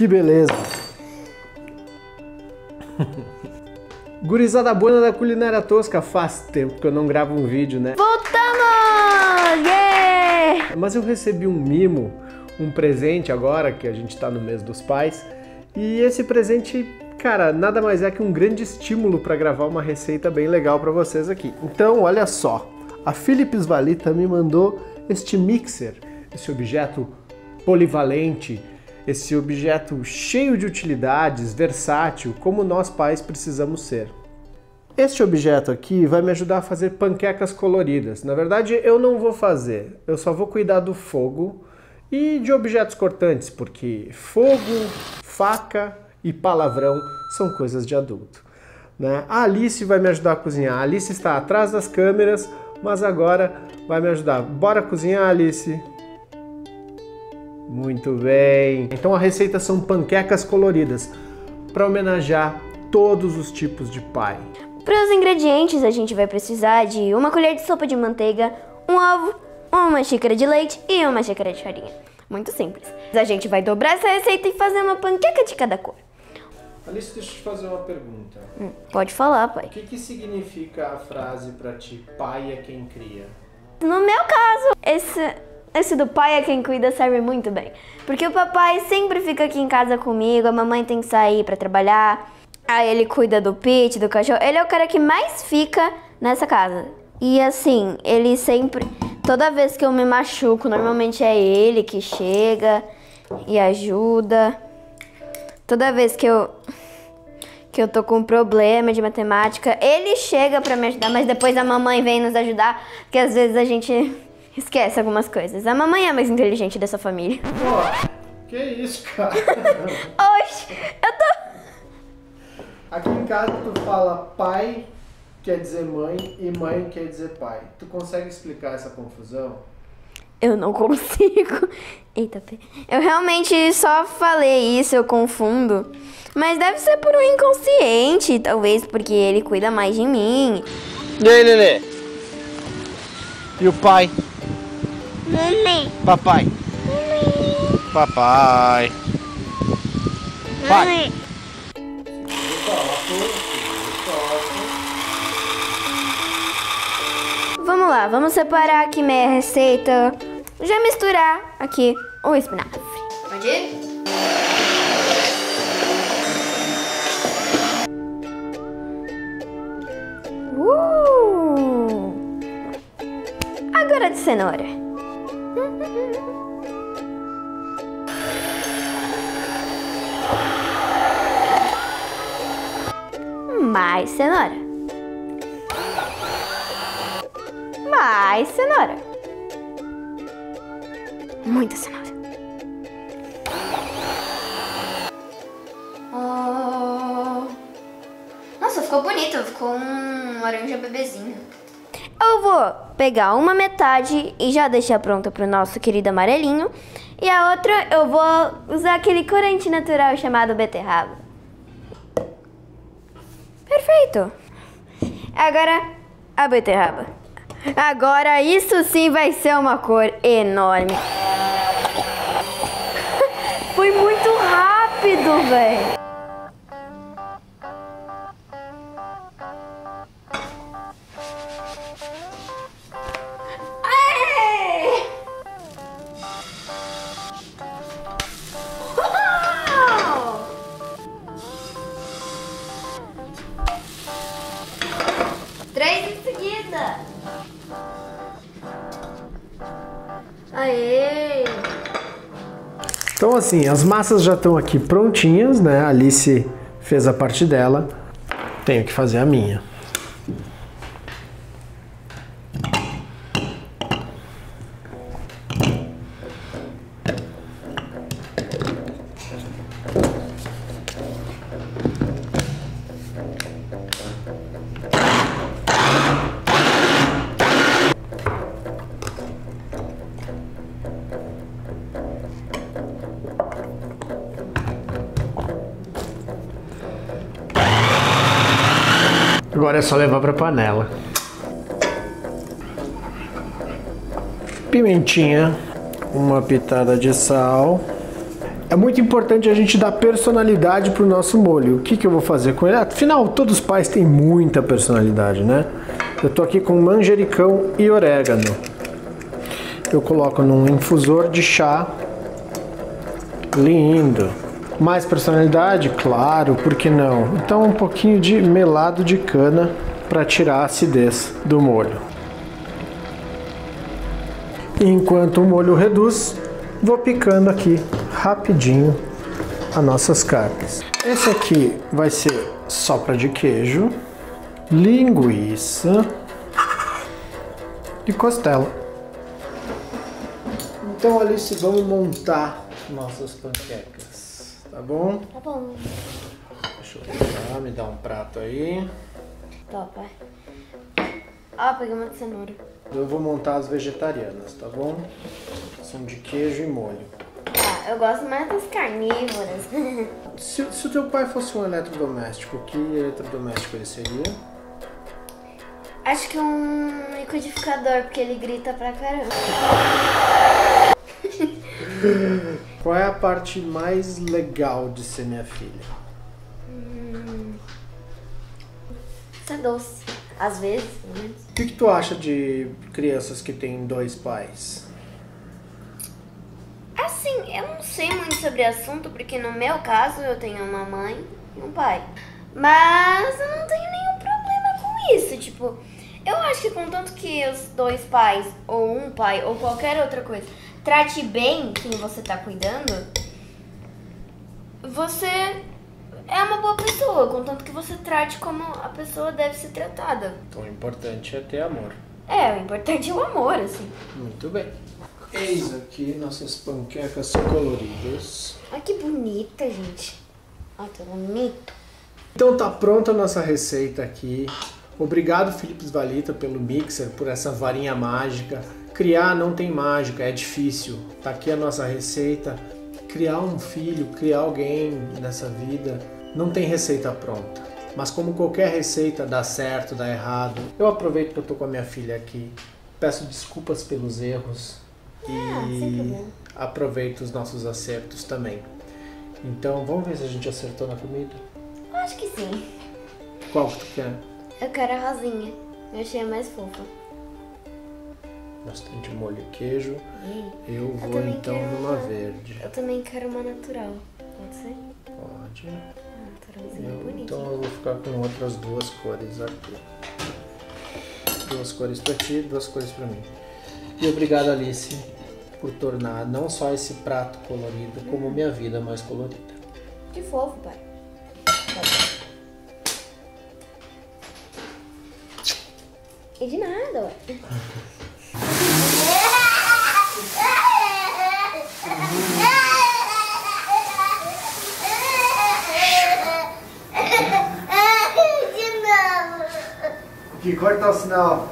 Que beleza! Gurizada buena da Culinária Tosca, faz tempo que eu não gravo um vídeo, né? Voltamos! Yeah! Mas eu recebi um mimo, um presente agora, que a gente tá no mês dos pais, e esse presente, cara, nada mais é que um grande estímulo para gravar uma receita bem legal para vocês aqui. Então, olha só, a Philips Walita me mandou este mixer, esse objeto polivalente, esse objeto cheio de utilidades, versátil, como nós pais precisamos ser. Este objeto aqui vai me ajudar a fazer panquecas coloridas. Na verdade, eu não vou fazer, eu só vou cuidar do fogo e de objetos cortantes, porque fogo, faca e palavrão são coisas de adulto, né? A Alice vai me ajudar a cozinhar. A Alice está atrás das câmeras, mas agora vai me ajudar. Bora cozinhar, Alice! Muito bem! Então a receita são panquecas coloridas, para homenagear todos os tipos de pai. Para os ingredientes a gente vai precisar de uma colher de sopa de manteiga, um ovo, uma xícara de leite e uma xícara de farinha. Muito simples. A gente vai dobrar essa receita e fazer uma panqueca de cada cor. Alice, deixa eu te fazer uma pergunta. Pode falar, pai. O que significa a frase para ti, pai é quem cria? No meu caso, esse do pai é quem cuida serve muito bem, porque o papai sempre fica aqui em casa comigo, a mamãe tem que sair para trabalhar, aí ele cuida do Pete, do cachorro, ele é o cara que mais fica nessa casa. E assim, ele sempre, toda vez que eu me machuco, normalmente é ele que chega e ajuda. Toda vez que eu tô com um problema de matemática, ele chega para me ajudar, mas depois a mamãe vem nos ajudar, porque às vezes a gente esquece algumas coisas. A mamãe é a mais inteligente dessa família. Pô, que isso, cara? Oxe, eu tô... Aqui em casa tu fala pai quer dizer mãe e mãe quer dizer pai. Tu consegue explicar essa confusão? Eu não consigo. Eita, eu realmente só falei isso, eu confundo. Mas deve ser por um inconsciente, talvez, porque ele cuida mais de mim. E aí, Lelê? E o pai? Mamãe. Papai. Mamãe. Papai. Mamãe. Pai. Vamos lá, vamos separar aqui minha receita. Já misturar aqui o espinafre. Pode ir? Agora de cenoura. Mais cenoura. Mais cenoura. Muita cenoura. Oh. Nossa, ficou bonito. Ficou um laranja bebezinho. Eu vou pegar uma metade e já deixar pronta para o nosso querido amarelinho. E a outra eu vou usar aquele corante natural chamado beterraba. Perfeito! Agora a beterraba. Agora isso sim vai ser uma cor enorme. Foi muito rápido, velho! Aê! Então assim, as massas já estão aqui prontinhas, né? A Alice fez a parte dela, tenho que fazer a minha. Agora é só levar para a panela. Pimentinha, uma pitada de sal É muito importante a gente dar personalidade para o nosso molho. O que que eu vou fazer com ele? Afinal, todos os pais têm muita personalidade, né? Eu tô aqui com manjericão e orégano. Eu coloco num infusor de chá. Lindo. Mais personalidade? Claro, por que não? Então um pouquinho de melado de cana para tirar a acidez do molho. Enquanto o molho reduz, vou picando aqui rapidinho as nossas carnes. Esse aqui vai ser sopra de queijo, linguiça e costela. Então, Alice, vamos montar nossas panquecas, tá bom? Tá bom. Deixa eu pegar, me dá um prato aí. Tá, pai. Ah, peguei uma cenoura. Eu vou montar as vegetarianas, tá bom? São de queijo e molho. Eu gosto mais das carnívoras. Se o teu pai fosse um eletrodoméstico, que eletrodoméstico ele seria? Acho que um liquidificador, porque ele grita pra caramba. Qual é a parte mais legal de ser minha filha? Ser doce, às vezes. O que tu acha de crianças que têm dois pais? Assim, eu não sei muito sobre o assunto, porque no meu caso eu tenho uma mãe e um pai. Mas eu não tenho nenhum problema com isso, tipo, eu acho que contanto que os dois pais, ou um pai, ou qualquer outra coisa, trate bem quem você tá cuidando, você é uma boa pessoa, contanto que você trate como a pessoa deve ser tratada. Então o importante é ter amor. É, o importante é o amor, assim. Muito bem. Eis aqui nossas panquecas coloridas. Olha que bonita, gente. Olha que bonito. Então tá pronta a nossa receita aqui. Obrigado, Philips Walita, pelo mixer, por essa varinha mágica. Criar não tem mágica, é difícil. Tá aqui a nossa receita. Criar um filho, criar alguém nessa vida, não tem receita pronta. Mas como qualquer receita, dá certo, dá errado. Eu aproveito que eu tô com a minha filha aqui. Peço desculpas pelos erros. E aproveita os nossos acertos também. Então vamos ver se a gente acertou na comida? Eu acho que sim. Qual que tu quer? Eu quero a rosinha. Eu achei a mais fofa. Bastante molho e queijo. Eu vou então numa verde. Eu também quero uma natural. Pode ser? Pode. Uma naturalzinha bonita. Então eu vou ficar com outras duas cores aqui. Duas cores pra ti, duas cores pra mim. E obrigado, Alice, por tornar não só esse prato colorido, como minha vida mais colorida. Que fofo, pai. E de nada, ué. De novo. Que corta o sinal.